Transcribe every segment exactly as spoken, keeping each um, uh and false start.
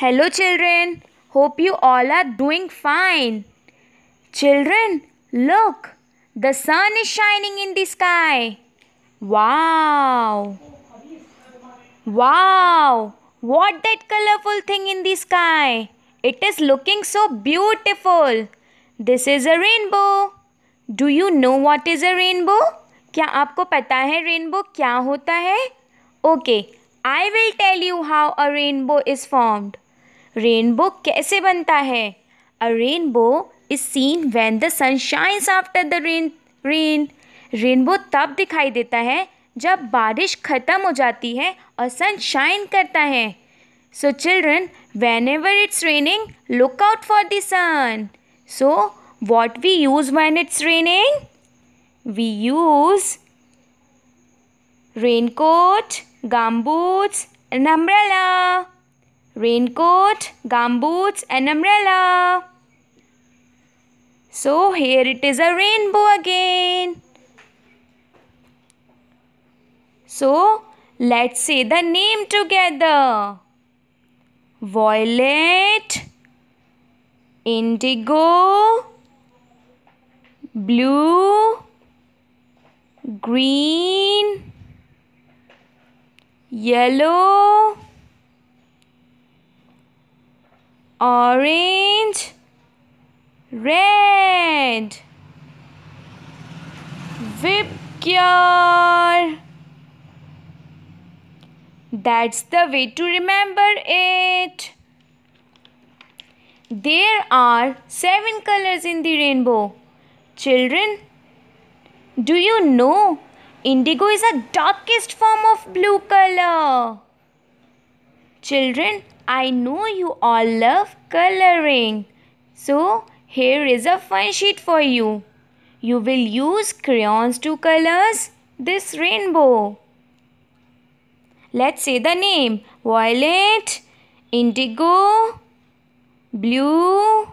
Hello children, hope you all are doing fine. Children, look, the sun is shining in the sky. Wow! Wow! What that colorful thing in the sky? It is looking so beautiful. This is a rainbow. Do you know what is a rainbow? क्या आपको पता है rainbow क्या होता है? Okay, I will tell you how a rainbow is formed. Rainbow कैसे बनता है? A rainbow is seen when the sun shines after the rain. rain. Rainbow तब दिखाई देता है जब बारिश ख़त्म हो जाती है और सन शाइन करता है. So children, whenever it's raining, look out for the sun. So what we use when it's raining? We use raincoat, gumboots and umbrella. Raincoat, gumboots and umbrella. So here it is a rainbow again. So let's say the name together. Violet, indigo, blue, green, yellow, orange, red. VIBGYOR. That's the way to remember it. There are seven colors in the rainbow. Children, do you know indigo is a darkest form of blue color? Children, I know you all love coloring. So, here is a fun sheet for you. You will use crayons to color this rainbow. Let's say the name. Violet, indigo, blue,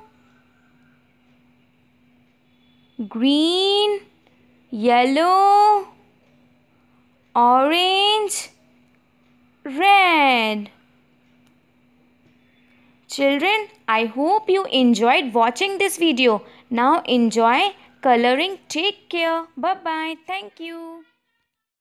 green, yellow, orange, red. Children, I hope you enjoyed watching this video. Now enjoy coloring. Take care. Bye-bye. Thank you.